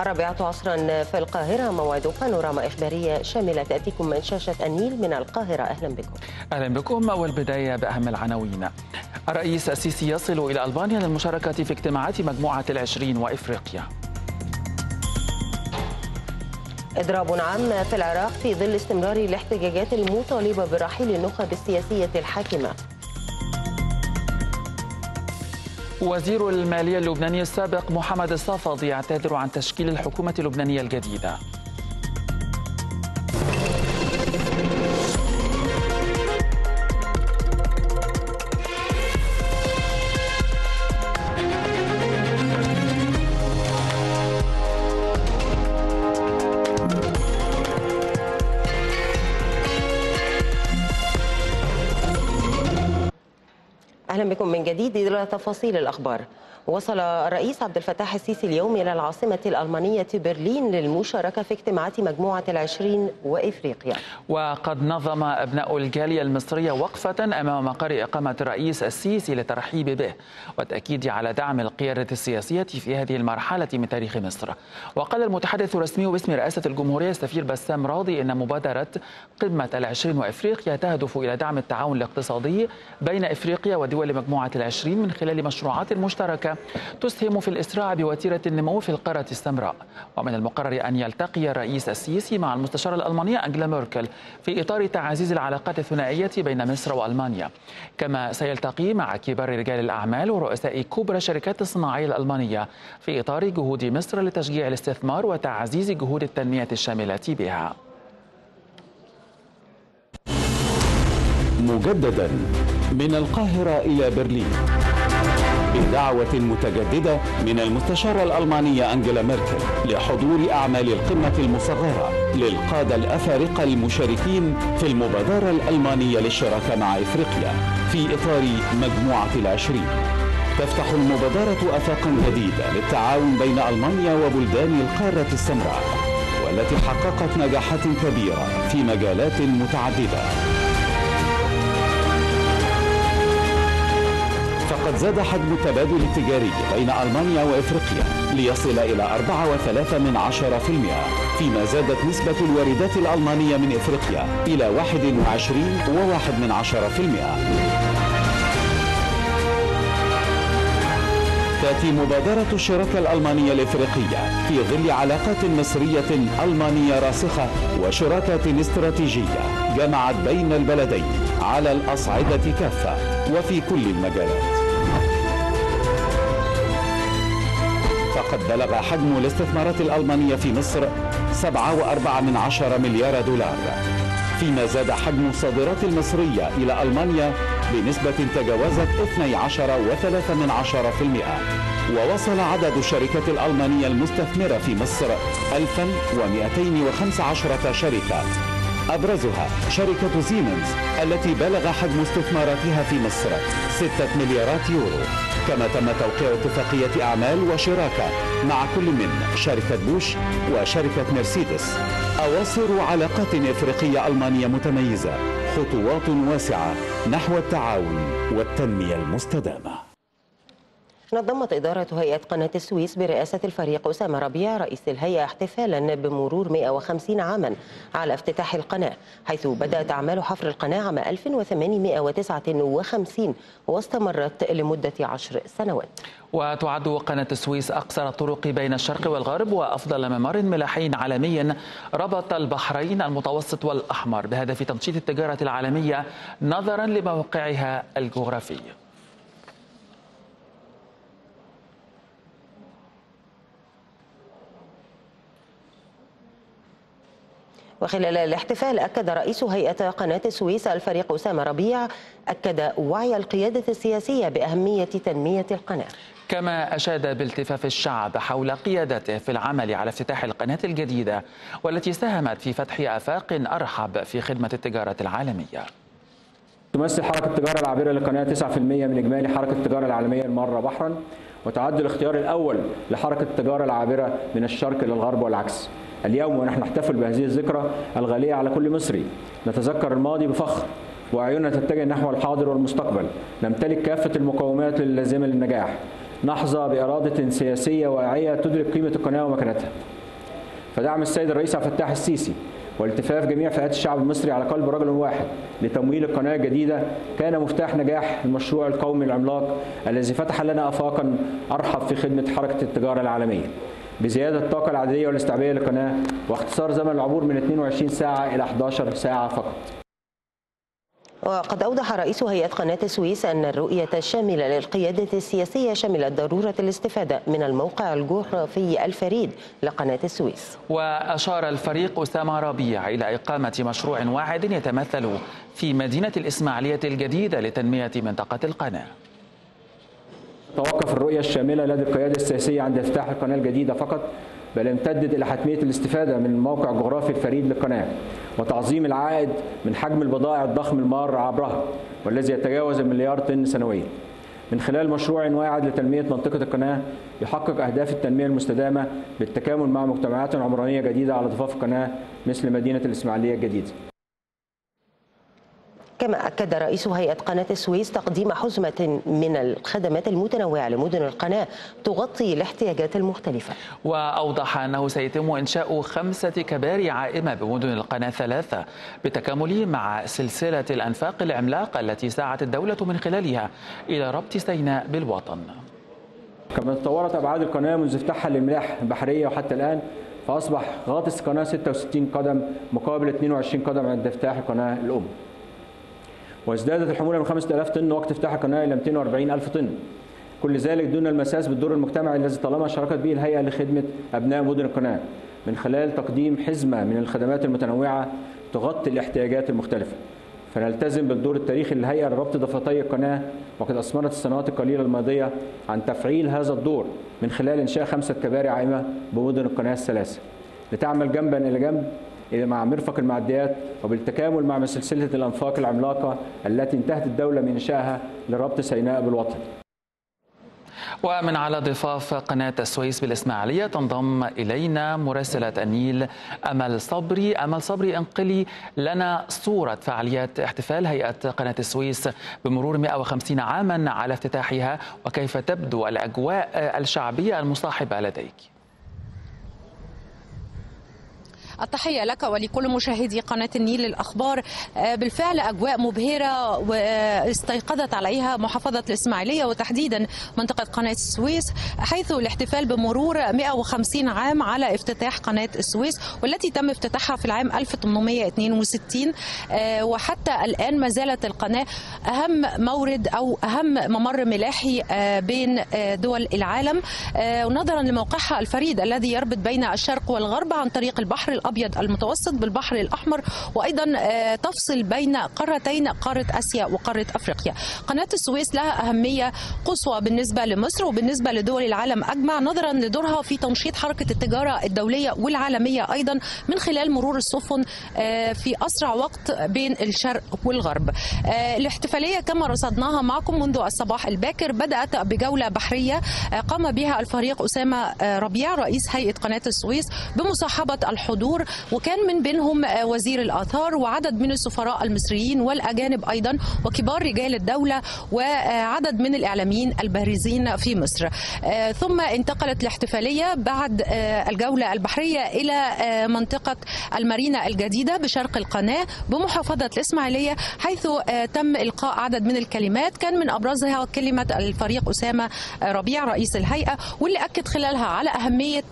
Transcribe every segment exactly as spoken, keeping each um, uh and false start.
الرابعة عصرا في القاهرة موعد بانوراما إخبارية شاملة تأتيكم من شاشة النيل من القاهرة. أهلا بكم. أهلا بكم. والبداية بأهم العناوين. الرئيس السيسي يصل إلى ألبانيا للمشاركة في اجتماعات مجموعة العشرين وإفريقيا. إضراب عام في العراق في ظل استمرار الاحتجاجات المطالبة برحيل النخب السياسية الحاكمة. وزير المالية اللبناني السابق محمد الصفدي يعتذر عن تشكيل الحكومة اللبنانية الجديدة. أهلا بكم من جديد إلى تفاصيل الأخبار. وصل الرئيس عبد الفتاح السيسي اليوم إلى العاصمة الألمانية برلين للمشاركة في اجتماعات مجموعة العشرين وإفريقيا. وقد نظم أبناء الجالية المصرية وقفة أمام مقر إقامة الرئيس السيسي للترحيب به والتأكيد على دعم القيادة السياسية في هذه المرحلة من تاريخ مصر. وقال المتحدث الرسمي باسم رئاسة الجمهورية السفير بسام راضي إن مبادرة قمة العشرين وإفريقيا تهدف إلى دعم التعاون الاقتصادي بين إفريقيا ودول مجموعة العشرين من خلال مشروعات مشتركة تسهم في الإسراع بوتيرة النمو في القارة السمراء. ومن المقرر أن يلتقي الرئيس السيسي مع المستشارة الألمانية أنجيلا ميركل في إطار تعزيز العلاقات الثنائية بين مصر وألمانيا، كما سيلتقي مع كبار رجال الأعمال ورؤساء كبرى شركات الصناعية الألمانية في إطار جهود مصر لتشجيع الاستثمار وتعزيز جهود التنمية الشاملة بها. مجددا من القاهرة إلى برلين بدعوة متجددة من المستشارة الألمانية أنجيلا ميركل لحضور أعمال القمة المصغرة للقادة الأفارقة المشاركين في المبادرة الألمانية للشراكة مع إفريقيا في إطار مجموعة العشرين. تفتح المبادرة آفاقا جديدة للتعاون بين ألمانيا وبلدان القارة السمراء، والتي حققت نجاحات كبيرة في مجالات متعددة. قد زاد حجم التبادل التجاري بين ألمانيا وإفريقيا ليصل إلى أربعة فاصلة ثلاثة بالمئة، فيما زادت نسبة الواردات الألمانية من إفريقيا إلى واحد فاصلة واحد بالمئة. تأتي مبادرة الشراكة الألمانية الإفريقية في ظل علاقات مصرية ألمانية راسخة وشراكة استراتيجية جمعت بين البلدين على الأصعدة كافة وفي كل المجالات. قد بلغ حجم الاستثمارات الألمانية في مصر سبعة فاصلة أربعة مليار دولار، فيما زاد حجم الصادرات المصرية إلى ألمانيا بنسبة تجاوزت اثني عشر فاصلة ثلاثة بالمئة، ووصل عدد الشركات الألمانية المستثمرة في مصر ألف ومئتين وخمسة عشر شركة، أبرزها شركة سيمنز التي بلغ حجم استثماراتها في مصر ستة مليارات يورو. كما تم توقيع اتفاقية أعمال وشراكة مع كل من شركة بوش وشركة مرسيدس. أواصر علاقات إفريقية ألمانية متميزة، خطوات واسعة نحو التعاون والتنمية المستدامة. نظمت إدارة هيئة قناة السويس برئاسة الفريق أسامة ربيع رئيس الهيئة احتفالا بمرور مئة وخمسين عاما على افتتاح القناة، حيث بدأت أعمال حفر القناة عام ألف وثمانمئة وتسعة وخمسين واستمرت لمدة عشر سنوات. وتعد قناة السويس أقصر الطرق بين الشرق والغرب وأفضل ممر ملاحي عالمي ربط البحرين المتوسط والأحمر بهدف تنشيط التجارة العالمية نظرا لموقعها الجغرافي. وخلال الاحتفال أكد رئيس هيئة قناة السويس الفريق أسامة ربيع أكد وعي القيادة السياسية بأهمية تنمية القناة. كما أشاد بالتفاف الشعب حول قيادته في العمل على افتتاح القناة الجديدة والتي ساهمت في فتح آفاق أرحب في خدمة التجارة العالمية. تمثل حركة التجارة العابرة للقناة تسعة بالمئة من إجمالي حركة التجارة العالمية المارة بحرا، وتعد الاختيار الأول لحركة التجارة العابرة من الشرق للغرب والعكس. اليوم ونحن نحتفل بهذه الذكرى الغالية على كل مصري نتذكر الماضي بفخر وعيوننا تتجه نحو الحاضر والمستقبل. نمتلك كافة المقومات اللازمة للنجاح، نحظى بإرادة سياسية واعية تدرك قيمة القناة ومكانتها. فدعم السيد الرئيس عبد الفتاح السيسي والتفاف جميع فئات الشعب المصري على قلب رجل واحد لتمويل القناة الجديدة كان مفتاح نجاح المشروع القومي العملاق الذي فتح لنا آفاقا أرحب في خدمة حركة التجارة العالمية بزيادة الطاقة العادية والاستيعابية للقناة واختصار زمن العبور من اثنتين وعشرين ساعة إلى إحدى عشرة ساعة فقط. وقد أوضح رئيس هيئة قناة السويس أن الرؤية الشاملة للقيادة السياسية شملت ضرورة الاستفادة من الموقع الجغرافي الفريد لقناة السويس. وأشار الفريق أسامة ربيع إلى إقامة مشروع واحد يتمثل في مدينة الإسماعيلية الجديدة لتنمية منطقة القناة. توقف الرؤية الشاملة لدى القيادة السياسية عند افتتاح القناة الجديدة فقط، بل امتدت إلى حتمية الاستفادة من الموقع الجغرافي الفريد للقناة وتعظيم العائد من حجم البضائع الضخم المار عبرها والذي يتجاوز المليار طن سنويا. من خلال مشروع واعد لتنمية منطقة القناة يحقق أهداف التنمية المستدامة بالتكامل مع مجتمعات عمرانية جديدة على ضفاف القناة مثل مدينة الإسماعيلية الجديدة. كما أكد رئيس هيئة قناة السويس تقديم حزمة من الخدمات المتنوعة لمدن القناة تغطي الاحتياجات المختلفة. وأوضح أنه سيتم إنشاء خمسة كباري عائمة بمدن القناة ثلاثة بالتكامل مع سلسلة الأنفاق العملاقة التي سعت الدولة من خلالها إلى ربط سيناء بالوطن. كما تطورت أبعاد القناة منذ افتتاحها للملاحة البحرية وحتى الآن، فأصبح غاطس القناة ستة وستين قدم مقابل اثنين وعشرين قدم عند افتتاح القناة الأم. وازدادت الحمولة من خمسة آلاف طن وقت افتتاح القناة إلى مئتين وأربعين ألف طن. كل ذلك دون المساس بالدور المجتمعي الذي طالما شاركت به الهيئة لخدمة أبناء مدن القناة من خلال تقديم حزمة من الخدمات المتنوعة تغطي الاحتياجات المختلفة. فنلتزم بالدور التاريخي للهيئة لربط ضفتي القناة، وقد أثمرت السنوات القليلة الماضية عن تفعيل هذا الدور من خلال إنشاء خمسة كباري عائمة بمدن القناة الثلاثة لتعمل جنبا إلى جنب مع مرفق المعديات وبالتكامل مع سلسلة الأنفاق العملاقة التي انتهت الدولة من إنشائها لربط سيناء بالوطن. ومن على ضفاف قناة السويس بالإسماعيلية تنضم إلينا مراسلة النيل أمل صبري. أمل صبري، انقلي لنا صورة فعاليات احتفال هيئة قناة السويس بمرور مئة وخمسين عاما على افتتاحها، وكيف تبدو الأجواء الشعبية المصاحبة لديك؟ التحية لك ولكل مشاهدي قناة النيل للأخبار. بالفعل أجواء مبهرة واستيقظت عليها محافظة الإسماعيلية وتحديدا منطقة قناة السويس، حيث الاحتفال بمرور مئة وخمسين عام على افتتاح قناة السويس والتي تم افتتاحها في العام ألف وثمانمئة واثنين وستين، وحتى الآن ما زالت القناة أهم مورد أو أهم ممر ملاحي بين دول العالم، ونظرا لموقعها الفريد الذي يربط بين الشرق والغرب عن طريق البحر الأبيض الأبيض المتوسط بالبحر الأحمر، وأيضا تفصل بين قارتين، قارة آسيا وقارة أفريقيا. قناة السويس لها أهمية قصوى بالنسبة لمصر وبالنسبة لدول العالم أجمع، نظرا لدورها في تنشيط حركة التجارة الدولية والعالمية أيضا من خلال مرور السفن في أسرع وقت بين الشرق والغرب. الاحتفالية كما رصدناها معكم منذ الصباح الباكر بدأت بجولة بحرية قام بها الفريق أسامة ربيع رئيس هيئة قناة السويس بمصاحبة الحضور، وكان من بينهم وزير الآثار وعدد من السفراء المصريين والأجانب أيضا وكبار رجال الدولة وعدد من الإعلاميين البارزين في مصر. ثم انتقلت الاحتفالية بعد الجولة البحرية إلى منطقة المارينا الجديدة بشرق القناة بمحافظة الإسماعيلية، حيث تم إلقاء عدد من الكلمات كان من أبرزها كلمة الفريق أسامة ربيع رئيس الهيئة، واللي أكد خلالها على أهمية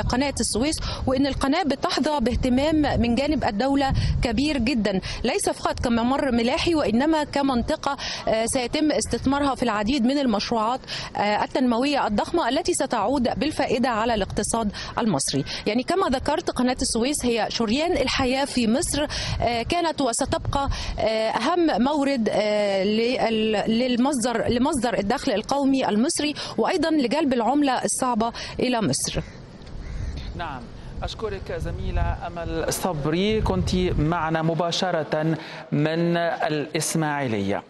قناة السويس وأن القناة بتحظى باهتمام من جانب الدولة كبير جدا، ليس فقط كممر ملاحي وإنما كمنطقة سيتم استثمارها في العديد من المشروعات التنموية الضخمة التي ستعود بالفائدة على الاقتصاد المصري. يعني كما ذكرت قناة السويس هي شريان الحياة في مصر، كانت وستبقى أهم مورد للمصدر لمصدر الدخل القومي المصري وأيضا لجلب العملة الصعبة إلى مصر. نعم، أشكرك زميلة أمل صبري، كنت معنا مباشرة من الإسماعيلية.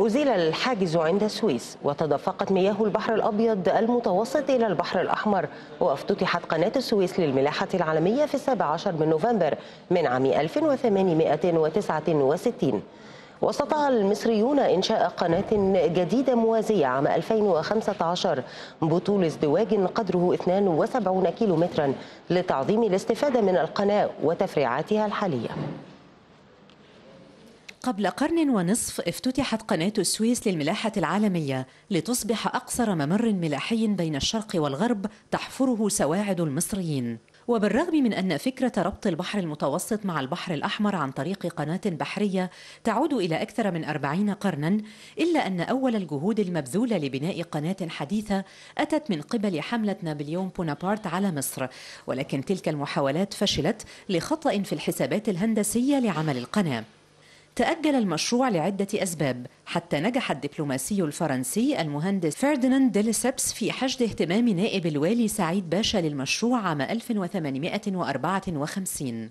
أزيل الحاجز عند السويس وتدفقت مياه البحر الأبيض المتوسط إلى البحر الأحمر، وافتتحت قناة السويس للملاحة العالمية في السابع عشر من نوفمبر من عام ألف وثمانمئة وتسعة وستين. واستطاع المصريون إنشاء قناة جديدة موازية عام ألفين وخمسة عشر بطول ازدواج قدره اثنين وسبعين كيلومترا لتعظيم الاستفادة من القناة وتفريعاتها الحالية. قبل قرن ونصف افتتحت قناة السويس للملاحة العالمية لتصبح أقصر ممر ملاحي بين الشرق والغرب تحفره سواعد المصريين. وبالرغم من أن فكرة ربط البحر المتوسط مع البحر الأحمر عن طريق قناة بحرية تعود إلى أكثر من أربعين قرنا، إلا أن أول الجهود المبذولة لبناء قناة حديثة أتت من قبل حملة نابليون بونابارت على مصر، ولكن تلك المحاولات فشلت لخطأ في الحسابات الهندسية لعمل القناة. تأجل المشروع لعدة أسباب حتى نجح الدبلوماسي الفرنسي المهندس فردناند ديليسيبس في حشد اهتمام نائب الوالي سعيد باشا للمشروع عام ألف وثمانمائة وأربعة وخمسين.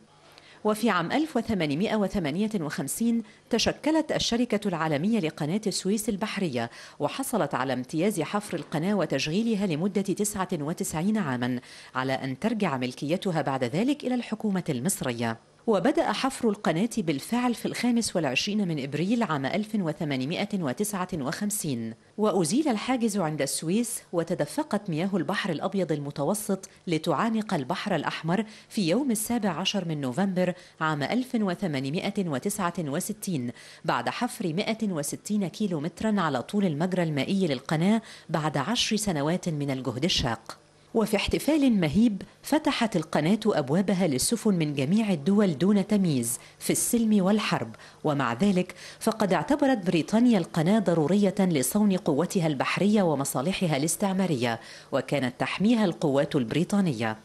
وفي عام ألف وثمانمائة وثمانية وخمسين تشكلت الشركة العالمية لقناة السويس البحرية، وحصلت على امتياز حفر القناة وتشغيلها لمدة تسعة وتسعين عاما، على أن ترجع ملكيتها بعد ذلك إلى الحكومة المصرية. وبدأ حفر القناة بالفعل في الخامس والعشرين من إبريل عام ألف وثمانمائة وتسعة وخمسين، وأزيل الحاجز عند السويس، وتدفقت مياه البحر الأبيض المتوسط لتعانق البحر الأحمر في يوم السابع عشر من نوفمبر عام ألف وثمانمائة وتسعة وستين بعد حفر مائة وستين كيلومترا على طول المجرى المائي للقناة بعد عشر سنوات من الجهد الشاق. وفي احتفال مهيب فتحت القناة أبوابها للسفن من جميع الدول دون تمييز في السلم والحرب، ومع ذلك فقد اعتبرت بريطانيا القناة ضرورية لصون قوتها البحرية ومصالحها الاستعمارية، وكانت تحميها القوات البريطانية.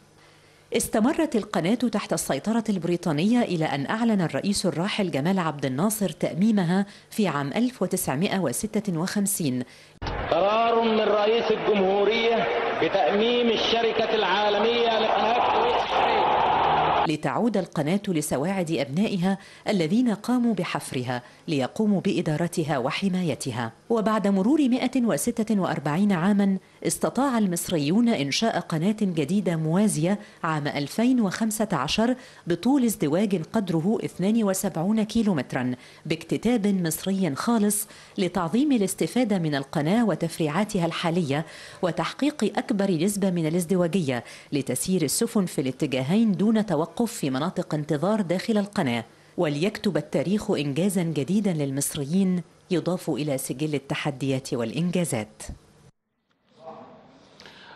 استمرت القناة تحت السيطرة البريطانية إلى أن أعلن الرئيس الراحل جمال عبد الناصر تأميمها في عام ألف وتسعمائة وستة وخمسين. قرار من رئيس الجمهورية بتأميم الشركة العالمية لقناة لتعود القناة لسواعد أبنائها الذين قاموا بحفرها ليقوموا بإدارتها وحمايتها. وبعد مرور مائة وستة وأربعين عاما استطاع المصريون إنشاء قناة جديدة موازية عام ألفين وخمسة عشر بطول ازدواج قدره اثنين وسبعين كيلومترا باكتتاب مصري خالص لتعظيم الاستفادة من القناة وتفريعاتها الحالية وتحقيق أكبر نسبة من الازدواجية لتسيير السفن في الاتجاهين دون توقف في مناطق انتظار داخل القناة. وليكتب التاريخ إنجازا جديدا للمصريين يضاف إلى سجل التحديات والإنجازات.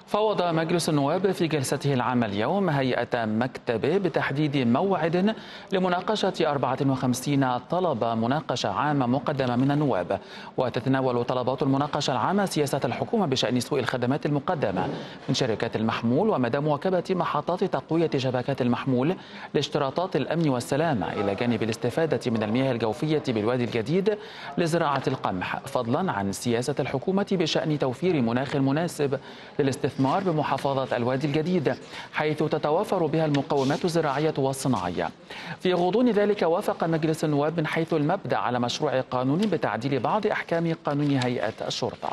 فوض مجلس النواب في جلسته العامة اليوم هيئة مكتبه بتحديد موعد لمناقشة أربعة وخمسين طلب مناقشة عامة مقدمة من النواب، وتتناول طلبات المناقشة العامة سياسة الحكومة بشأن سوء الخدمات المقدمة من شركات المحمول ومدى مواكبة محطات تقوية شبكات المحمول لاشتراطات الأمن والسلامة، إلى جانب الاستفادة من المياه الجوفية بالوادي الجديد لزراعة القمح، فضلا عن سياسة الحكومة بشأن توفير مناخ مناسب للاستثمار بمحافظة الوادي الجديد حيث تتوافر بها المقومات الزراعية والصناعية. في غضون ذلك وافق مجلس النواب من حيث المبدأ على مشروع قانون بتعديل بعض أحكام قانون هيئة الشرطة.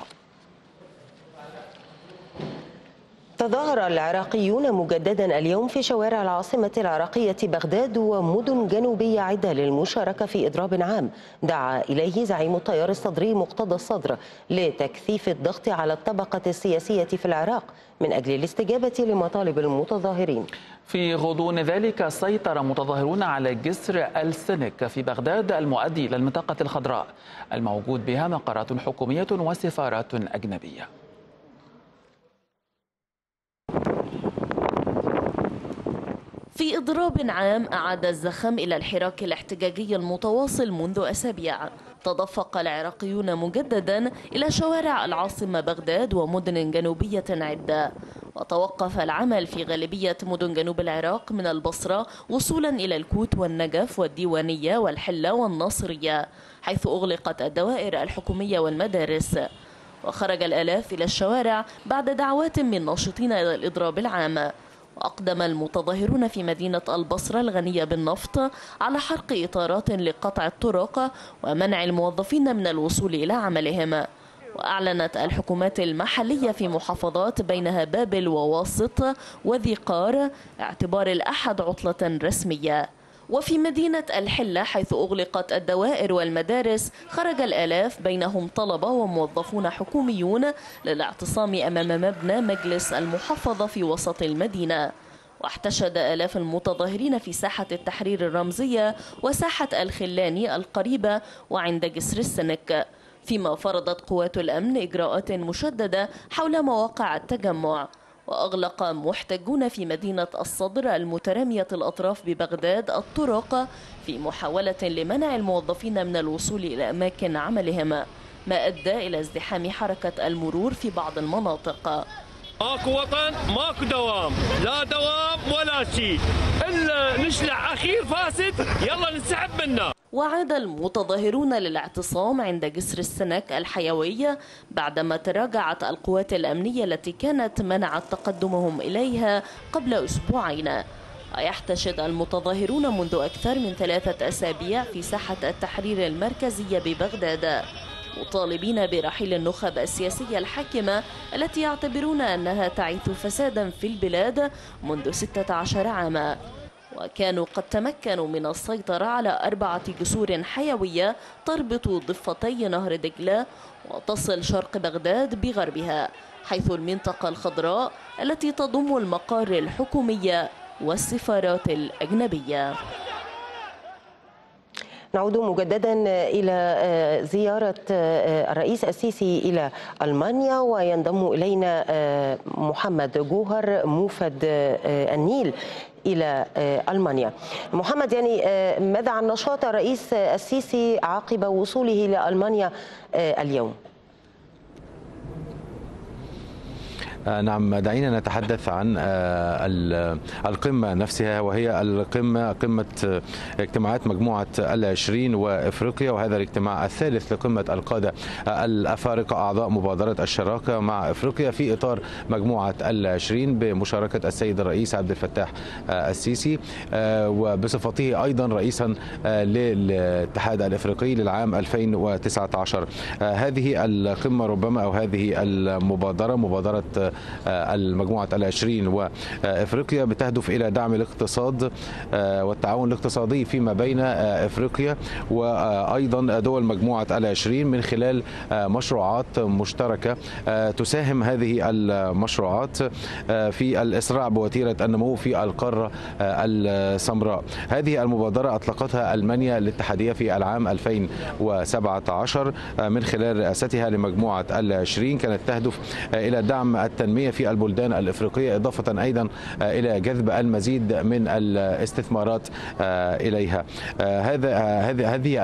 تظاهر العراقيون مجددا اليوم في شوارع العاصمة العراقية بغداد ومدن جنوبية عدة للمشاركة في إضراب عام دعا إليه زعيم التيار الصدري مقتدى الصدر لتكثيف الضغط على الطبقة السياسية في العراق من أجل الاستجابة لمطالب المتظاهرين. في غضون ذلك سيطر متظاهرون على جسر السنك في بغداد المؤدي إلى المنطقة الخضراء الموجود بها مقرات حكومية وسفارات أجنبية. في إضراب عام أعاد الزخم إلى الحراك الاحتجاجي المتواصل منذ أسابيع، تدفق العراقيون مجددا إلى شوارع العاصمة بغداد ومدن جنوبية عدة، وتوقف العمل في غالبية مدن جنوب العراق من البصرة وصولا إلى الكوت والنجف والديوانية والحلة والناصرية، حيث أغلقت الدوائر الحكومية والمدارس. وخرج الآلاف إلى الشوارع بعد دعوات من ناشطين إلى الإضراب العام. وأقدم المتظاهرون في مدينة البصرة الغنية بالنفط على حرق إطارات لقطع الطرق ومنع الموظفين من الوصول إلى عملهم. وأعلنت الحكومات المحلية في محافظات بينها بابل وواسط وذي قار اعتبار الأحد عطلة رسمية. وفي مدينة الحلة حيث أغلقت الدوائر والمدارس خرج الآلاف بينهم طلبة وموظفون حكوميون للاعتصام أمام مبنى مجلس المحافظة في وسط المدينة. واحتشد آلاف المتظاهرين في ساحة التحرير الرمزية وساحة الخلاني القريبة وعند جسر السنك، فيما فرضت قوات الأمن إجراءات مشددة حول مواقع التجمع. وأغلق محتجون في مدينة الصدر المترامية الأطراف ببغداد الطرق في محاولة لمنع الموظفين من الوصول إلى أماكن عملهم، ما أدى إلى ازدحام حركة المرور في بعض المناطق. ماكو وطن ماكو دوام، لا دوام ولا شيء، إلا نشلع أخير فاسد يلا نسحب منه. وعاد المتظاهرون للاعتصام عند جسر السنك الحيوية بعدما تراجعت القوات الأمنية التي كانت منعت تقدمهم إليها قبل أسبوعين. ويحتشد المتظاهرون منذ أكثر من ثلاثة أسابيع في ساحة التحرير المركزية ببغداد، مطالبين برحيل النخب السياسية الحاكمة التي يعتبرون أنها تعيث فسادا في البلاد منذ ستة عشر عاما. وكانوا قد تمكنوا من السيطرة على أربعة جسور حيوية تربط ضفتي نهر دجلة وتصل شرق بغداد بغربها، حيث المنطقة الخضراء التي تضم المقار الحكومي والسفارات الأجنبية. نعود مجددا إلى زيارة الرئيس السيسي إلى ألمانيا، وينضم إلينا محمد جوهر موفد النيل إلى ألمانيا. محمد، يعني ماذا عن نشاط الرئيس السيسي عقب وصوله إلى ألمانيا اليوم؟ نعم، دعينا نتحدث عن القمة نفسها، وهي القمة قمة اجتماعات مجموعة العشرين وإفريقيا، وهذا الاجتماع الثالث لقمة القادة الأفارقة أعضاء مبادرة الشراكة مع إفريقيا في إطار مجموعة العشرين بمشاركة السيد الرئيس عبد الفتاح السيسي وبصفته أيضا رئيسا للاتحاد الإفريقي للعام ألفين وتسعة عشر. هذه القمة ربما أو هذه المبادرة مبادرة المجموعة العشرين وإفريقيا بتهدف إلى دعم الاقتصاد والتعاون الاقتصادي فيما بين إفريقيا وأيضا دول مجموعة العشرين من خلال مشروعات مشتركة. تساهم هذه المشروعات في الإسراع بوتيرة النمو في القارة السمراء. هذه المبادرة أطلقتها ألمانيا الاتحادية في العام ألفين وسبعة عشر من خلال رئاستها لمجموعة العشرين، كانت تهدف إلى دعم التنمية في البلدان الإفريقية إضافة أيضا إلى جذب المزيد من الاستثمارات إليها. هذا هذه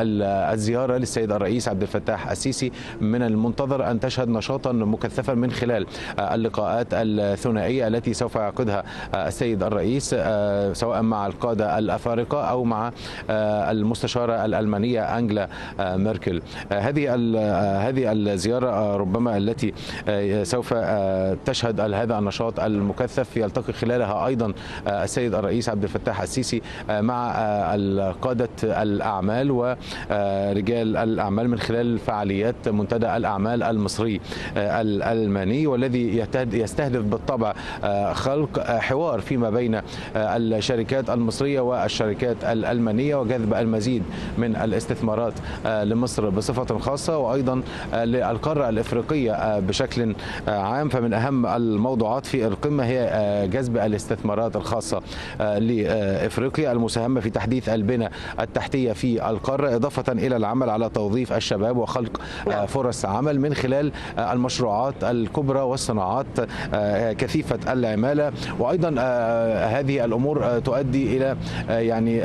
الزيارة للسيد الرئيس عبد الفتاح السيسي من المنتظر أن تشهد نشاطا مكثفا من خلال اللقاءات الثنائية التي سوف يعقدها السيد الرئيس سواء مع القادة الأفارقة أو مع المستشارة الألمانية أنجيلا ميركل. هذه هذه الزيارة ربما التي سوف تشهد هذا النشاط المكثف، يلتقي خلالها أيضا السيد الرئيس عبد الفتاح السيسي مع قادة الأعمال ورجال الأعمال من خلال فعاليات منتدى الأعمال المصري الألماني، والذي يستهدف بالطبع خلق حوار فيما بين الشركات المصرية والشركات الألمانية وجذب المزيد من الاستثمارات لمصر بصفة خاصة وأيضا للقارة الإفريقية بشكل عام. فمن أهم الموضوعات في القمة هي جذب الاستثمارات الخاصة لإفريقيا المساهمة في تحديث البنى التحتية في القارة إضافة إلى العمل على توظيف الشباب وخلق فرص عمل من خلال المشروعات الكبرى والصناعات كثيفة العمالة. وأيضا هذه الأمور تؤدي إلى يعني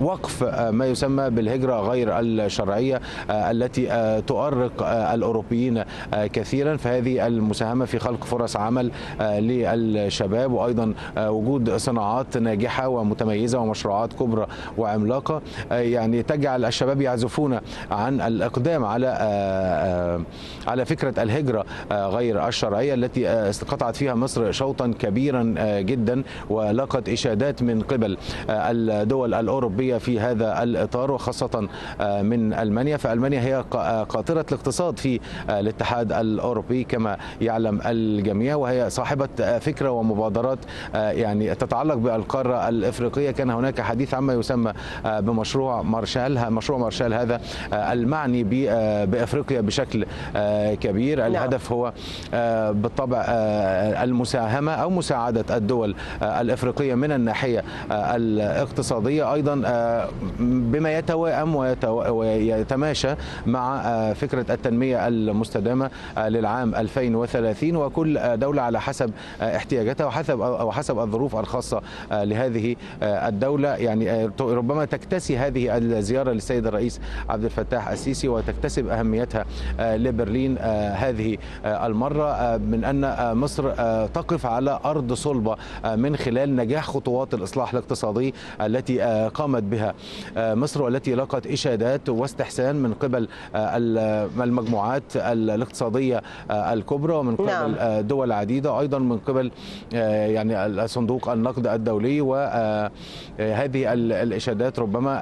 وقف ما يسمى بالهجرة غير الشرعية التي تؤرق الأوروبيين كثيرا، فهذه المساهمة في خلق فرص عمل للشباب وأيضا وجود صناعات ناجحة ومتميزة ومشروعات كبرى وعملاقة يعني تجعل الشباب يعزفون عن الإقدام على على فكرة الهجرة غير الشرعية التي استقطعت فيها مصر شوطا كبيرا جدا ولاقت إشادات من قبل الدول الأوروبية في هذا الإطار وخاصة من ألمانيا. فألمانيا هي قاطرة الاقتصاد في الاتحاد الأوروبي كما يعلم الجميع، وهي صاحبة فكرة ومبادرات يعني تتعلق بالقارة الإفريقية. كان هناك حديث عما يسمى بمشروع مارشال، مشروع مارشال هذا المعني بإفريقيا بشكل كبير. الهدف هو بالطبع المساهمة أو مساعدة الدول الإفريقية من الناحية الاقتصادية، أيضا بما يتوائم ويتماشى مع فكرة التنمية المستدامة للعام ألفين وثلاثين، وكل دولة على حسب احتياجاتها وحسب أو حسب الظروف الخاصة لهذه الدولة. يعني ربما تكتسي هذه الزيارة للسيد الرئيس عبد الفتاح السيسي وتكتسب أهميتها لبرلين هذه المرة من أن مصر تقف على أرض صلبة من خلال نجاح خطوات الإصلاح الاقتصادي التي قامت بها مصر، والتي لقت إشادات واستحسان من قبل المجموعات الاقتصادية الكبرى ومن قبل دول عديدة، أيضا من قبل يعني صندوق النقد الدولي. وهذه الإشادات ربما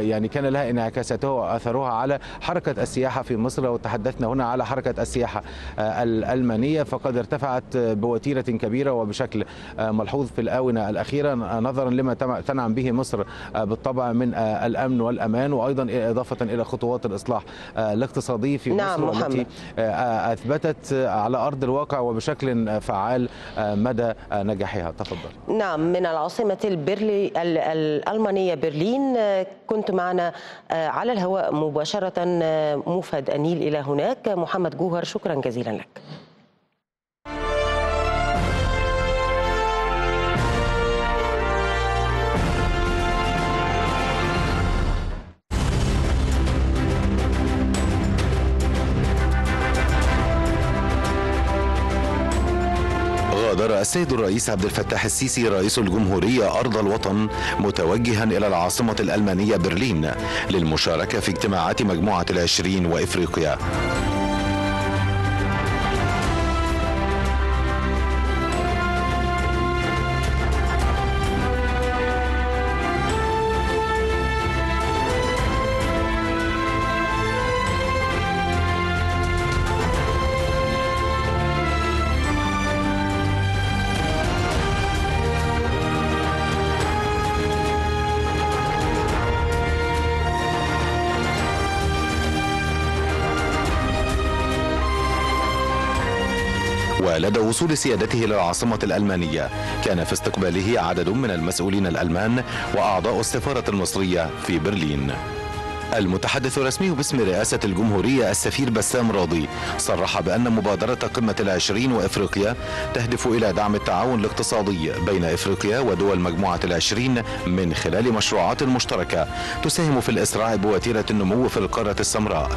يعني كان لها انعكاساتها وأثرها على حركة السياحة في مصر، وتحدثنا هنا على حركة السياحة الألمانية، فقد ارتفعت بوتيرة كبيرة وبشكل ملحوظ في الآونة الأخيرة، نظرا لما تنعم به مصر بالطبع من الأمن والأمان، وأيضا إضافة إلى خطوات الإصلاح الاقتصادي في مصر التي أثبتت على أرض الواقع وبشكل فعال مدى نجاحها. تفضل. نعم، من العاصمة البرلي الألمانية برلين، كنت معنا على الهواء مباشرة موفد النيل إلى هناك محمد جوهر، شكرا جزيلا لك. غادر السيد الرئيس عبد الفتاح السيسي رئيس الجمهورية أرض الوطن متوجها إلى العاصمة الألمانية برلين للمشاركة في اجتماعات مجموعة العشرين وإفريقيا. لدى وصول سيادته إلى العاصمة الألمانية كان في استقباله عدد من المسؤولين الألمان وأعضاء السفارة المصرية في برلين. المتحدث الرسمي باسم رئاسة الجمهورية السفير بسام راضي صرح بأن مبادرة قمة العشرين وإفريقيا تهدف إلى دعم التعاون الاقتصادي بين إفريقيا ودول مجموعة العشرين من خلال مشروعات مشتركة تساهم في الإسراع بوتيرة النمو في القارة السمراء.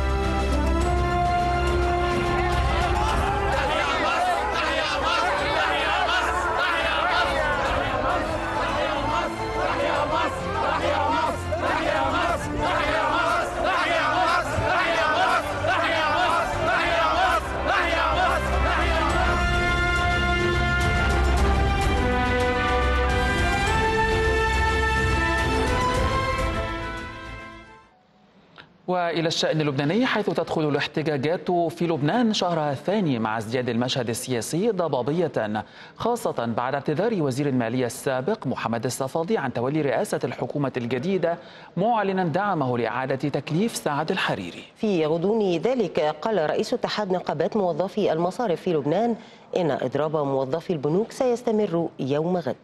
إلى الشأن اللبناني، حيث تدخل الاحتجاجات في لبنان شهرها الثاني مع ازدياد المشهد السياسي ضبابية، خاصة بعد اعتذار وزير المالية السابق محمد الصفدي عن تولي رئاسة الحكومة الجديدة، معلنا دعمه لإعادة تكليف سعد الحريري. في غضون ذلك قال رئيس اتحاد نقابات موظفي المصارف في لبنان إن إضراب موظفي البنوك سيستمر يوم غد.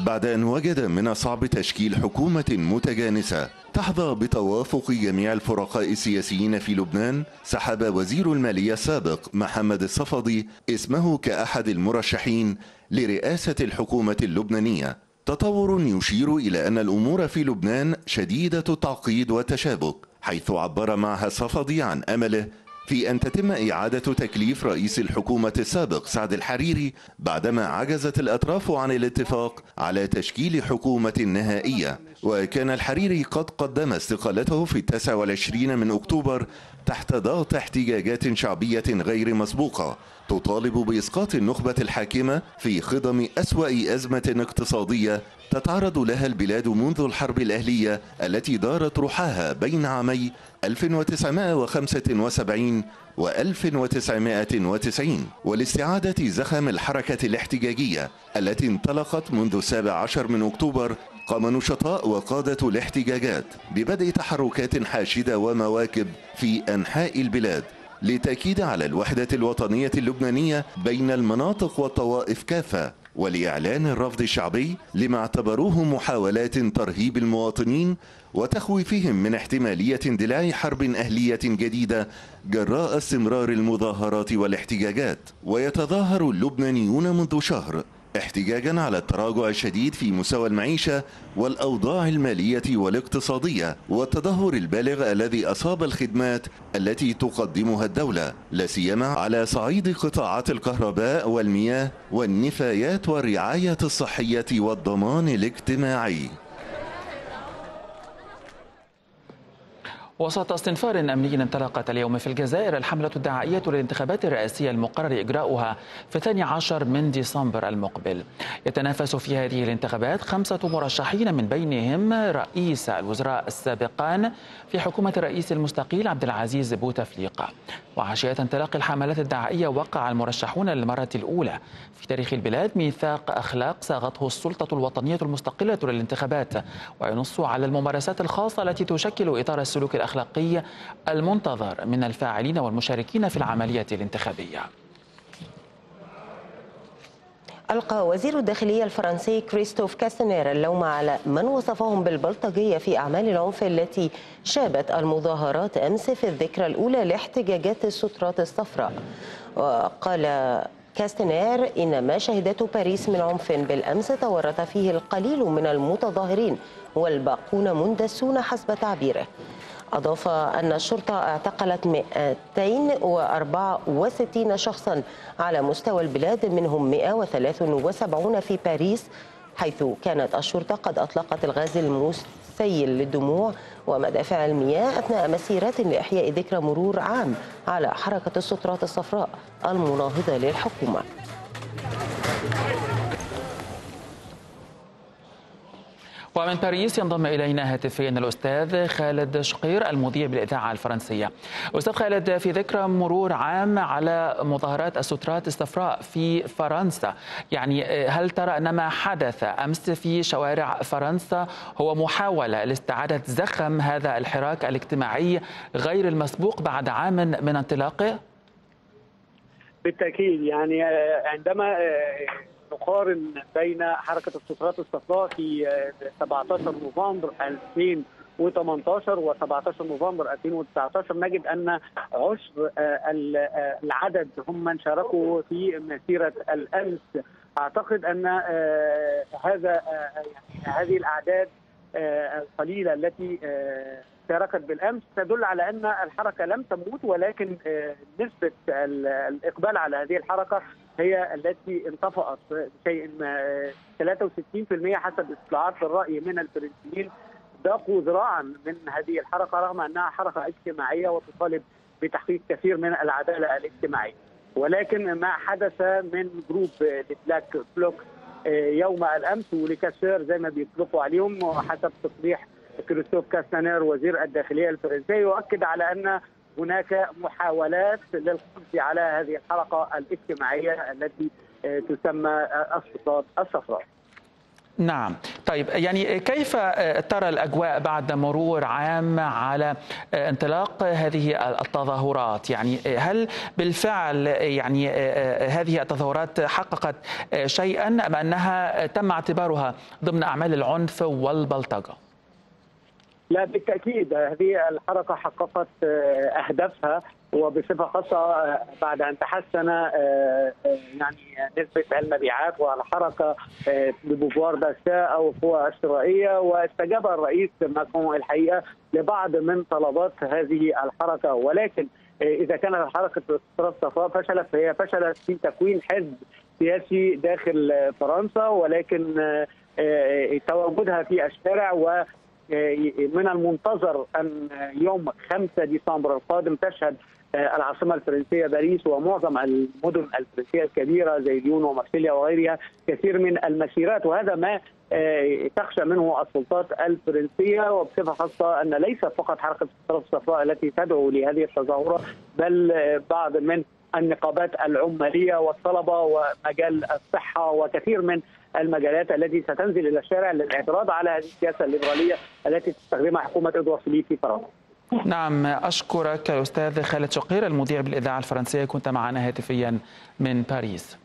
بعد أن وجد من الصعب تشكيل حكومة متجانسة تحظى بتوافق جميع الفرقاء السياسيين في لبنان، سحب وزير المالية السابق محمد الصفدي اسمه كأحد المرشحين لرئاسة الحكومة اللبنانية. تطور يشير إلى أن الأمور في لبنان شديدة التعقيد والتشابك، حيث عبر معها الصفدي عن أمله في أن تتم إعادة تكليف رئيس الحكومة السابق سعد الحريري بعدما عجزت الأطراف عن الاتفاق على تشكيل حكومة نهائية. وكان الحريري قد قدم استقالته في التاسع والعشرين من أكتوبر تحت ضغط احتجاجات شعبية غير مسبوقة تطالب بإسقاط النخبة الحاكمة في خضم أسوأ أزمة اقتصادية تتعرض لها البلاد منذ الحرب الأهلية التي دارت رحاها بين عامي ألف وتسعمائة وخمسة وسبعين وألف وتسعمائة وتسعين ولاستعادة زخم الحركة الاحتجاجية التي انطلقت منذ السابع عشر من أكتوبر. قام نشطاء وقادة الاحتجاجات ببدء تحركات حاشدة ومواكب في أنحاء البلاد لتأكيد على الوحدة الوطنية اللبنانية بين المناطق والطوائف كافة، ولإعلان الرفض الشعبي لما اعتبروه محاولات ترهيب المواطنين وتخويفهم من احتمالية اندلاع حرب أهلية جديدة جراء استمرار المظاهرات والاحتجاجات. ويتظاهر اللبنانيون منذ شهر احتجاجا على التراجع الشديد في مستوى المعيشة والأوضاع المالية والاقتصادية والتدهور البالغ الذي أصاب الخدمات التي تقدمها الدولة، لا سيما على صعيد قطاعات الكهرباء والمياه والنفايات والرعاية الصحية والضمان الاجتماعي. وسط استنفار أمني انطلقت اليوم في الجزائر الحملة الدعائية للانتخابات الرئاسية المقرر إجراؤها في الثاني عشر من ديسمبر المقبل. يتنافس في هذه الانتخابات خمسة مرشحين من بينهم رئيس الوزراء السابقان في حكومة الرئيس المستقيل عبد العزيز بوتفليقه. وعشية تلقي الحملات الدعائية وقع المرشحون للمرة الأولى في تاريخ البلاد ميثاق أخلاق صاغته السلطة الوطنية المستقلة للانتخابات، وينص على الممارسات الخاصة التي تشكل إطار السلوك الأخلاقي المنتظر من الفاعلين والمشاركين في العملية الانتخابية. ألقى وزير الداخلية الفرنسي كريستوف كاستنير اللوم على من وصفهم بالبلطجية في أعمال العنف التي شابت المظاهرات أمس في الذكرى الأولى لاحتجاجات السترات الصفراء. وقال كاستنير إن ما شهدته باريس من عنف بالأمس تورط فيه القليل من المتظاهرين والباقون مندسون حسب تعبيره. أضاف أن الشرطة اعتقلت مئتين وأربعة وستين شخصا على مستوى البلاد، منهم مئة وثلاثة وسبعين في باريس، حيث كانت الشرطة قد أطلقت الغاز المسيل للدموع ومدافع المياه أثناء مسيرات لإحياء ذكرى مرور عام على حركة السترات الصفراء المناهضة للحكومة. ومن باريس ينضم إلينا هاتفيا الأستاذ خالد شقير المذيع بالإذاعة الفرنسية. أستاذ خالد، في ذكرى مرور عام على مظاهرات السترات الصفراء في فرنسا، يعني هل ترى أن ما حدث أمس في شوارع فرنسا هو محاولة لاستعادة زخم هذا الحراك الاجتماعي غير المسبوق بعد عام من انطلاقه؟ بالتأكيد، يعني عندما نقارن بين حركة السترات الصفراء في سبعة عشر نوفمبر ألفين وثمانية عشر وسبعة عشر نوفمبر ألفين وتسعة عشر نجد أن عشر العدد هم من شاركوا في مسيرة الأمس. أعتقد أن هذا هذه الأعداد القليلة التي شاركت بالأمس تدل على أن الحركة لم تموت، ولكن نسبة الإقبال على هذه الحركة هي التي انطفأت بشيء ما. ثلاثة وستين بالمئة حسب استطلاعات الرأي من الفرنسيين ذاقوا ذراعا من هذه الحركة، رغم أنها حركة اجتماعية وتطالب بتحقيق كثير من العدالة الاجتماعية. ولكن ما حدث من جروب بلاك بلوك يوم الأمس ولكاسير زي ما بيطلقوا عليهم، وحسب تصريح كريستوف كاستنير وزير الداخلية الفرنسي يؤكد على أن هناك محاولات للقبض على هذه الحركة الاجتماعية التي تسمى السترات الصفراء. نعم، طيب، يعني كيف ترى الأجواء بعد مرور عام على انطلاق هذه التظاهرات؟ يعني هل بالفعل يعني هذه التظاهرات حققت شيئا أم أنها تم اعتبارها ضمن أعمال العنف والبلطجة؟ لا، بالتأكيد هذه الحركة حققت أهدافها، وبصفة خاصة بعد أن تحسن يعني نسبة المبيعات والحركة ببوفوار داستا أو القوى الشرائية، واستجاب الرئيس ماكرون الحقيقة لبعض من طلبات هذه الحركة. ولكن إذا كانت حركة السترات الصفراء فشلت، فهي فشلت في تكوين حزب سياسي داخل فرنسا، ولكن تواجدها في الشارع و من المنتظر أن يوم خمسة ديسمبر القادم تشهد العاصمة الفرنسية باريس ومعظم المدن الفرنسية الكبيرة زي ليون ومارسيليا وغيرها كثير من المسيرات، وهذا ما تخشى منه السلطات الفرنسية، وبصفة خاصة أن ليس فقط حركة الطرف الصفراء التي تدعو لهذه التظاهرة، بل بعض من النقابات العمالية والطلبة ومجال الصحة وكثير من المجالات التي ستنزل إلى الشارع للاعتراض على هذه السياسة الليبرالية التي تستخدمها حكومة إدوارد فيليب في فرنسا. نعم، أشكرك الأستاذ خالد شقير المذيع بالإذاعة الفرنسية، كنت معنا هاتفيا من باريس.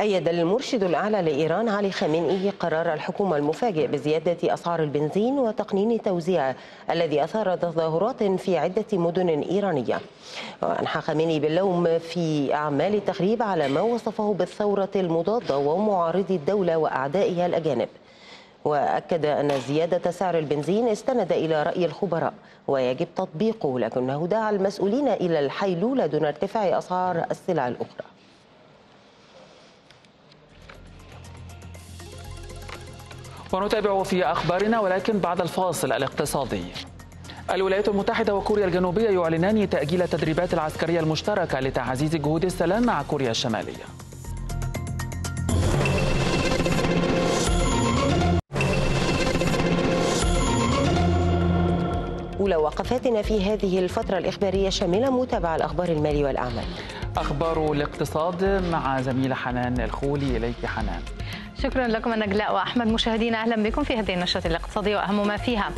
أيد المرشد الأعلى لإيران علي خامنئي قرار الحكومة المفاجئ بزيادة أسعار البنزين وتقنين التوزيع الذي أثار تظاهرات في عدة مدن إيرانية. وأنحى خامنئي باللوم في أعمال التخريب على ما وصفه بالثورة المضادة ومعارضي الدولة وأعدائها الأجانب. وأكد أن زيادة سعر البنزين استند إلى رأي الخبراء ويجب تطبيقه، لكنه دعا المسؤولين إلى الحيلولة دون ارتفاع أسعار السلع الأخرى. ونتابع في أخبارنا ولكن بعد الفاصل الاقتصادي. الولايات المتحدة وكوريا الجنوبية يعلنان تأجيل التدريبات العسكرية المشتركة لتعزيز جهود السلام مع كوريا الشمالية. أولى وقفاتنا في هذه الفترة الإخبارية شاملة متابعة الأخبار المالية والأعمال. أخبار الاقتصاد مع زميلة حنان الخولي. إليك حنان. شكرا لكم نجلاء وأحمد. مشاهدينا أهلا بكم في هذه النشرة الاقتصادية وأهم ما فيها.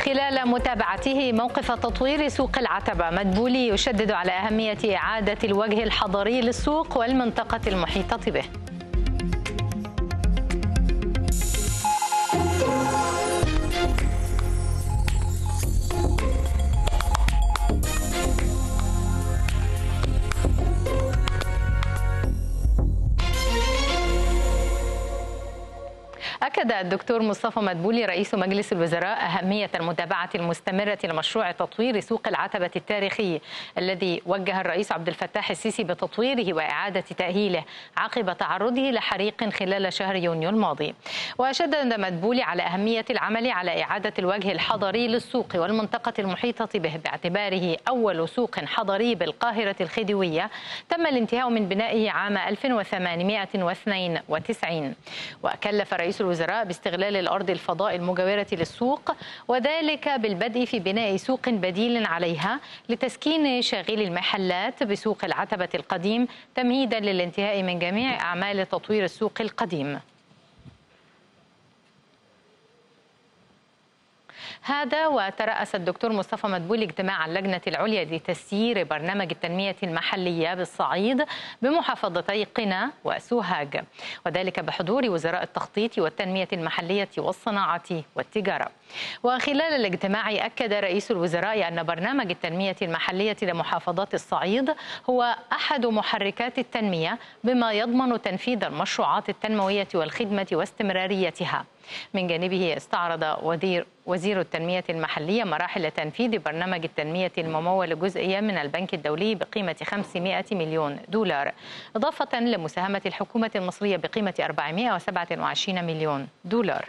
خلال متابعته موقف تطوير سوق العتبة، مدبولي يشدد على أهمية إعادة الوجه الحضري للسوق والمنطقة المحيطة به. أكد الدكتور مصطفى مدبولي رئيس مجلس الوزراء أهمية المتابعة المستمرة لمشروع تطوير سوق العتبة التاريخي الذي وجه الرئيس عبد الفتاح السيسي بتطويره وإعادة تأهيله عقب تعرضه لحريق خلال شهر يونيو الماضي. وشدد مدبولي على أهمية العمل على إعادة الوجه الحضري للسوق والمنطقة المحيطة به، باعتباره أول سوق حضري بالقاهرة الخديوية تم الانتهاء من بنائه عام ألف وثمانمائة واثنين وتسعين. وكلف رئيس الوزراء باستغلال الأرض الفضاء المجاورة للسوق، وذلك بالبدء في بناء سوق بديل عليها لتسكين شاغلي المحلات بسوق العتبة القديم تمهيدا للانتهاء من جميع أعمال تطوير السوق القديم. هذا وترأس الدكتور مصطفى مدبولي اجتماع اللجنة العليا لتسيير برنامج التنمية المحلية بالصعيد بمحافظتي قنا وسوهاج، وذلك بحضور وزراء التخطيط والتنمية المحلية والصناعة والتجارة. وخلال الاجتماع أكد رئيس الوزراء أن برنامج التنمية المحلية لمحافظات الصعيد هو أحد محركات التنمية بما يضمن تنفيذ المشروعات التنموية والخدمة واستمراريتها. من جانبه استعرض وزير وزير التنمية المحلية مراحل تنفيذ برنامج التنمية الممول جزئيا من البنك الدولي بقيمة خمسمائة مليون دولار، إضافة لمساهمة الحكومة المصرية بقيمة أربعمائة وسبعة وعشرين مليون دولار.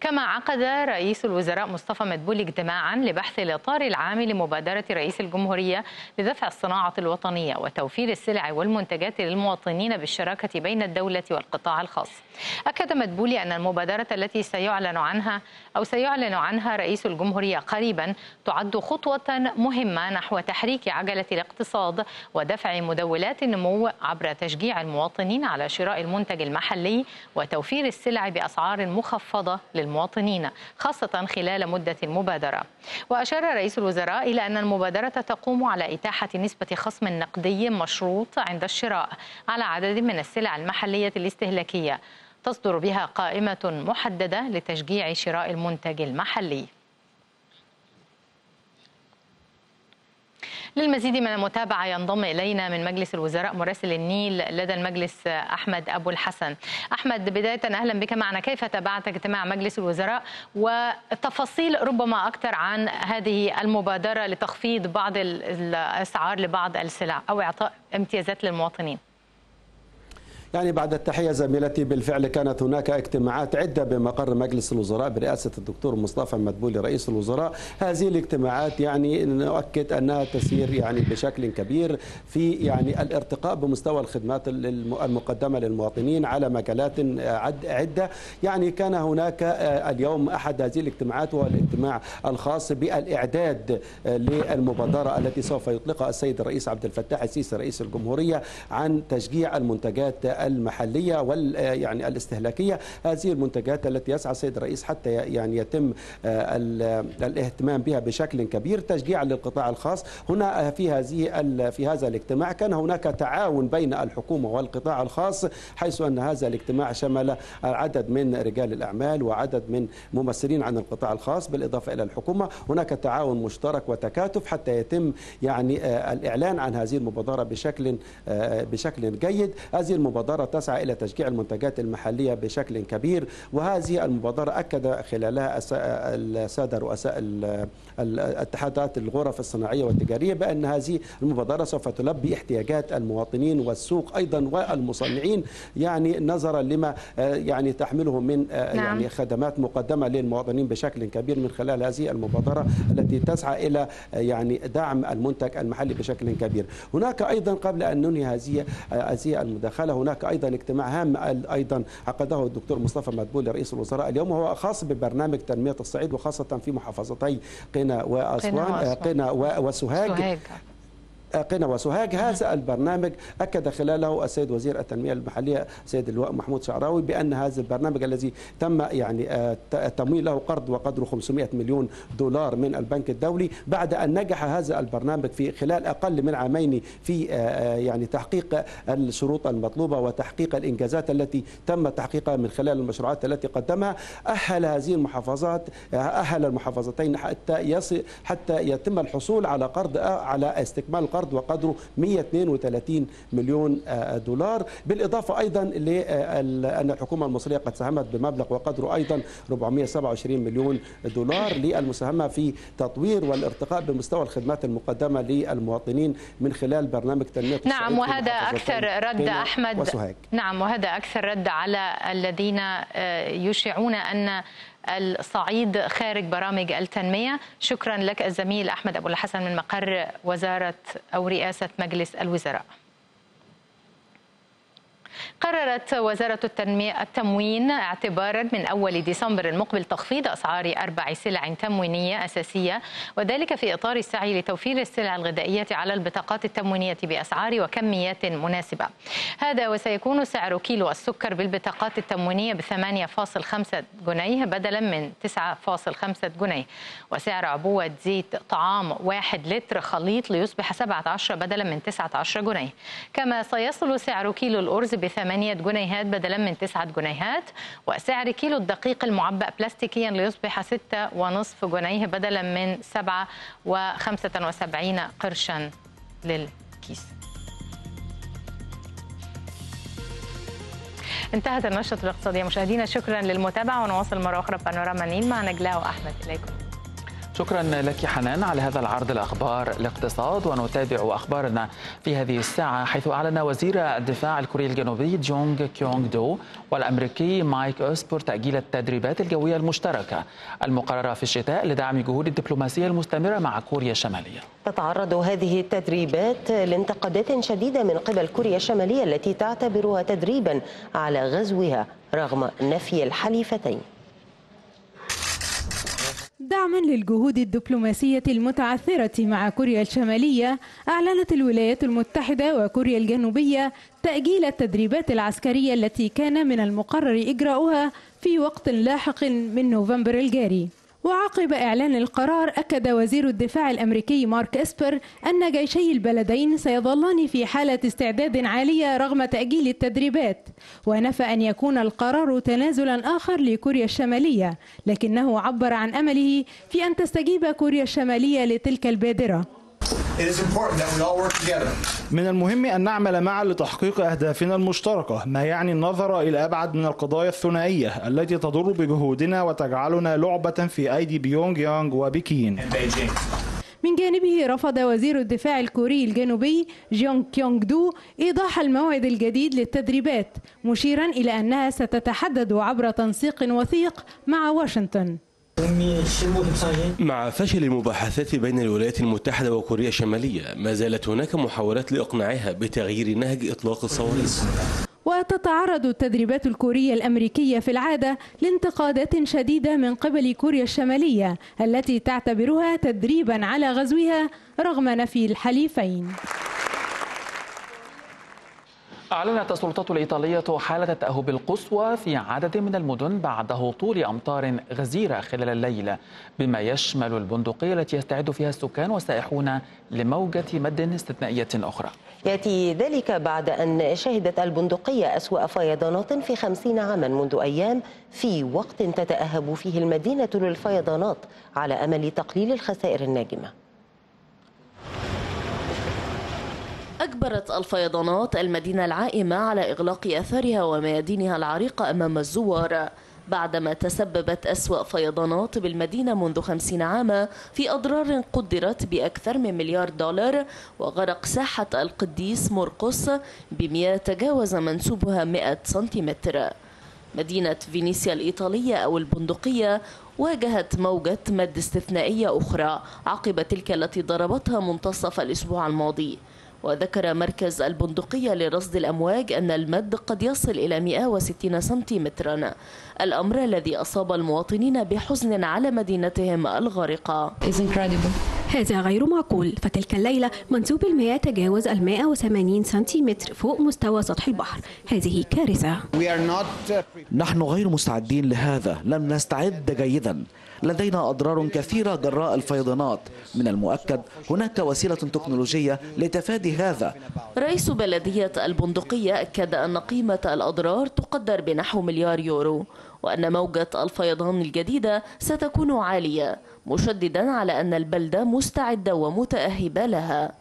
كما عقد رئيس الوزراء مصطفى مدبولي اجتماعا لبحث الإطار العام لمبادرة رئيس الجمهورية لدفع الصناعة الوطنية وتوفير السلع والمنتجات للمواطنين بالشراكة بين الدولة والقطاع الخاص. أكد مدبولي أن المبادرة التي سيعلن عنها أو سيعلن عنها رئيس الجمهورية قريبا تعد خطوة مهمة نحو تحريك عجلة الاقتصاد ودفع مدولات النمو عبر تشجيع المواطنين على شراء المنتج المحلي وتوفير السلع بأسعار مخفضة للمواطنين خاصة خلال مدة المبادرة. وأشار رئيس الوزراء إلى أن المبادرة تقوم على إتاحة نسبة خصم نقدي مشروط عند الشراء على عدد من السلع المحلية الاستهلاكية تصدر بها قائمة محددة لتشجيع شراء المنتج المحلي. للمزيد من المتابعة ينضم إلينا من مجلس الوزراء مراسل النيل لدى المجلس أحمد أبو الحسن. أحمد، بداية أهلا بك معنا. كيف تابعت اجتماع مجلس الوزراء وتفاصيل ربما أكثر عن هذه المبادرة لتخفيض بعض الأسعار لبعض السلع أو إعطاء امتيازات للمواطنين؟ يعني بعد التحية زميلتي، بالفعل كانت هناك اجتماعات عدة بمقر مجلس الوزراء برئاسة الدكتور مصطفى مدبولي رئيس الوزراء. هذه الاجتماعات يعني نؤكد أنها تسير يعني بشكل كبير في يعني الارتقاء بمستوى الخدمات المقدمة للمواطنين على مجالات عدة. يعني كان هناك اليوم أحد هذه الاجتماعات هو الاجتماع الخاص بالإعداد للمبادرة التي سوف يطلقها السيد الرئيس عبد الفتاح السيسي رئيس الجمهورية عن تشجيع المنتجات المحلية وال يعني الاستهلاكية، هذه المنتجات التي يسعى السيد الرئيس حتى يعني يتم الاهتمام بها بشكل كبير تشجيعا للقطاع الخاص. هنا في هذه في هذا الاجتماع كان هناك تعاون بين الحكومة والقطاع الخاص، حيث أن هذا الاجتماع شمل عدد من رجال الأعمال وعدد من ممثلين عن القطاع الخاص بالإضافة إلى الحكومة. هناك تعاون مشترك وتكاتف حتى يتم يعني الإعلان عن هذه المبادرة بشكل بشكل جيد. هذه المبادرة تسعى إلى تشجيع المنتجات المحلية بشكل كبير، وهذه المبادرة أكد خلالها السادة رؤساء الاتحادات الغرف الصناعية والتجارية بأن هذه المبادرة سوف تلبي احتياجات المواطنين والسوق أيضا والمصنعين، يعني نظرا لما يعني تحمله من يعني خدمات مقدمة للمواطنين بشكل كبير من خلال هذه المبادرة التي تسعى إلى يعني دعم المنتج المحلي بشكل كبير. هناك أيضا قبل أن ننهي هذه هذه المداخلة هناك أيضا اجتماع هام أيضا عقده الدكتور مصطفى مدبولي رئيس الوزراء اليوم، وهو خاص ببرنامج تنمية الصعيد وخاصة في محافظتي قنا وأسوان قنا وسوهاج قنا وسوهاج. هذا البرنامج أكد خلاله السيد وزير التنمية المحلية سيد اللواء محمود شعراوي بأن هذا البرنامج الذي تم يعني تمويل له قرض وقدره خمسمائة مليون دولار من البنك الدولي، بعد أن نجح هذا البرنامج في خلال أقل من عامين في يعني تحقيق الشروط المطلوبة وتحقيق الإنجازات التي تم تحقيقها من خلال المشروعات التي قدمها، أهل هذه المحافظات أهل المحافظتين حتى يصل حتى يتم الحصول على قرض على استكمال قرض وقدره مائة واثنين وثلاثين مليون دولار، بالإضافة أيضا لأن الحكومة المصرية قد ساهمت بمبلغ وقدره أيضا أربعمائة وسبعة وعشرين مليون دولار للمساهمة في تطوير والارتقاء بمستوى الخدمات المقدمة للمواطنين من خلال برنامج تنمية الصعيد. نعم، وهذا أكثر رد أحمد وسهاج. نعم، وهذا أكثر رد على الذين يشيعون أن الصعيد خارج برامج التنمية. شكرا لك الزميل أحمد أبو الحسن من مقر وزارة أو رئاسة مجلس الوزراء. قررت وزارة التنمية التموين اعتبارا من أول ديسمبر المقبل تخفيض أسعار أربع سلع تموينية أساسية، وذلك في إطار السعي لتوفير السلع الغذائية على البطاقات التموينية بأسعار وكميات مناسبة. هذا وسيكون سعر كيلو السكر بالبطاقات التموينية ب ثمانية فاصلة خمسة جنيه بدلا من تسعة فاصلة خمسة جنيه، وسعر عبوة زيت طعام واحد لتر خليط ليصبح سبعة عشر بدلا من تسعة عشر جنيه، كما سيصل سعر كيلو الأرز ب ثمانية جنيهات بدلا من تسعة جنيهات، وسعر كيلو الدقيق المعبأ بلاستيكيا ليصبح ستة فاصلة خمسة جنيه بدلا من سبعة وخمسة وسبعين قرشا للكيس. انتهت النشرة الاقتصادية مشاهدينا، شكرا للمتابعة، ونواصل مرة أخرى بانوراما نيل مع نجلاء وأحمد. إليكم. شكرا لك حنان على هذا العرض الأخبار الاقتصاد، ونتابع أخبارنا في هذه الساعة حيث أعلن وزير الدفاع الكوري الجنوبي جيونغ كيونغ دو والأمريكي مارك إسبر تأجيل التدريبات الجوية المشتركة المقررة في الشتاء لدعم جهود الدبلوماسية المستمرة مع كوريا الشمالية. تتعرض هذه التدريبات لانتقادات شديدة من قبل كوريا الشمالية التي تعتبرها تدريبا على غزوها رغم نفي الحليفتين. دعما للجهود الدبلوماسية المتعثرة مع كوريا الشمالية، أعلنت الولايات المتحدة وكوريا الجنوبية تأجيل التدريبات العسكرية التي كان من المقرر إجراؤها في وقت لاحق من نوفمبر الجاري. وعقب إعلان القرار، أكد وزير الدفاع الأمريكي مارك إسبر أن جيشي البلدين سيظلان في حالة استعداد عالية رغم تأجيل التدريبات، ونفى أن يكون القرار تنازلا آخر لكوريا الشمالية، لكنه عبر عن أمله في أن تستجيب كوريا الشمالية لتلك البادرة. من المهم أن نعمل معا لتحقيق أهدافنا المشتركة، ما يعني النظر إلى أبعد من القضايا الثنائية التي تضر بجهودنا وتجعلنا لعبة في أيدي بيونغ يانغ وبكين. من جانبه رفض وزير الدفاع الكوري الجنوبي جيونغ كيونغ دو إيضاح الموعد الجديد للتدريبات، مشيرا إلى أنها ستتحدد عبر تنسيق وثيق مع واشنطن. مع فشل المباحثات بين الولايات المتحدة وكوريا الشمالية، ما زالت هناك محاولات لإقناعها بتغيير نهج إطلاق الصواريخ. وتتعرض التدريبات الكورية الأمريكية في العادة لانتقادات شديدة من قبل كوريا الشمالية التي تعتبرها تدريبا على غزوها رغم نفي الحليفين. أعلنت السلطات الإيطالية حالة التأهب القصوى في عدد من المدن بعد هطول أمطار غزيرة خلال الليل، بما يشمل البندقية التي يستعد فيها السكان والسائحون لموجة مد استثنائية أخرى. يأتي ذلك بعد أن شهدت البندقية أسوأ فيضانات في خمسين عاما منذ أيام، في وقت تتأهب فيه المدينة للفيضانات على أمل تقليل الخسائر الناجمة. أجبرت الفيضانات المدينة العائمة على إغلاق أثرها وميادينها العريقة أمام الزوار، بعدما تسببت أسوأ فيضانات بالمدينة منذ خمسين عاما في أضرار قدرت بأكثر من مليار دولار، وغرق ساحة القديس مرقس بمياه تجاوز منسوبها مئة سنتيمتر. مدينة فينيسيا الإيطالية أو البندقية واجهت موجة مد استثنائية أخرى عقب تلك التي ضربتها منتصف الأسبوع الماضي. وذكر مركز البندقية لرصد الأمواج أن المد قد يصل إلى مئة وستين سنتيمترا، الأمر الذي أصاب المواطنين بحزن على مدينتهم الغارقة. هذا غير معقول، فتلك الليلة منسوب المياه تجاوز المائة وثمانين سنتيمتر فوق مستوى سطح البحر. هذه كارثة، نحن غير مستعدين لهذا، لم نستعد جيدا، لدينا أضرار كثيرة جراء الفيضانات. من المؤكد هناك وسيلة تكنولوجية لتفادي هذا. رئيس بلدية البندقية أكد أن قيمة الأضرار تقدر بنحو مليار يورو، وأن موجة الفيضان الجديدة ستكون عالية، مشددا على أن البلدة مستعدة ومتأهبة لها.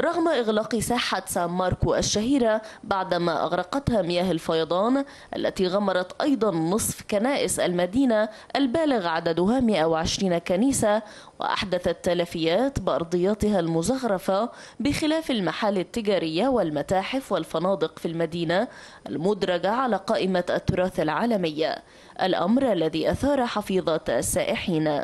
رغم إغلاق ساحة سان ماركو الشهيرة بعدما أغرقتها مياه الفيضان التي غمرت أيضا نصف كنائس المدينة البالغ عددها مئة وعشرين كنيسة، وأحدثت تلفيات بأرضياتها المزخرفة، بخلاف المحال التجارية والمتاحف والفنادق في المدينة المدرجة على قائمة التراث العالمية، الأمر الذي أثار حفيظة السائحين.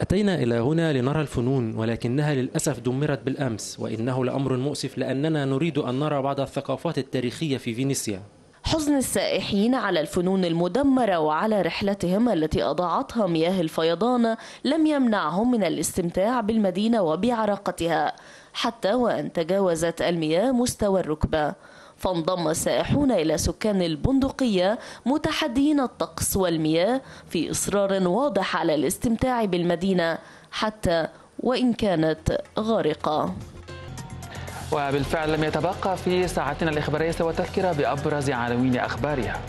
أتينا إلى هنا لنرى الفنون، ولكنها للأسف دمرت بالأمس، وإنه لأمر مؤسف لأننا نريد أن نرى بعض الثقافات التاريخية في فينيسيا. حزن السائحين على الفنون المدمرة وعلى رحلتهم التي أضاعتها مياه الفيضان لم يمنعهم من الاستمتاع بالمدينة وبعراقتها، حتى وأن تجاوزت المياه مستوى الركبة. فانضم السائحون إلى سكان البندقية متحدين الطقس والمياه في إصرار واضح على الاستمتاع بالمدينة حتى وإن كانت غارقة. وبالفعل لم يتبقى في ساعتنا الإخبارية سوى تذكرة بأبرز عناوين أخبارها.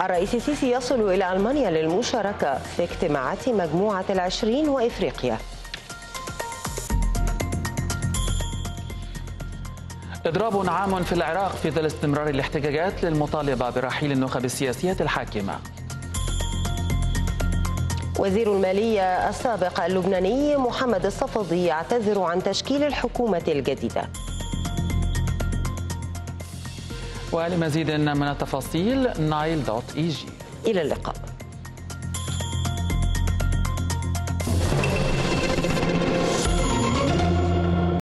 الرئيس السيسي يصل إلى ألمانيا للمشاركة في اجتماعات مجموعة العشرين وإفريقيا. إضراب عام في العراق في ظل استمرار الاحتجاجات للمطالبة برحيل النخب السياسية الحاكمة. وزير المالية السابق اللبناني محمد الصفدي يعتذر عن تشكيل الحكومة الجديدة. ولمزيد من التفاصيل نايل دوت اي جي. إلى اللقاء.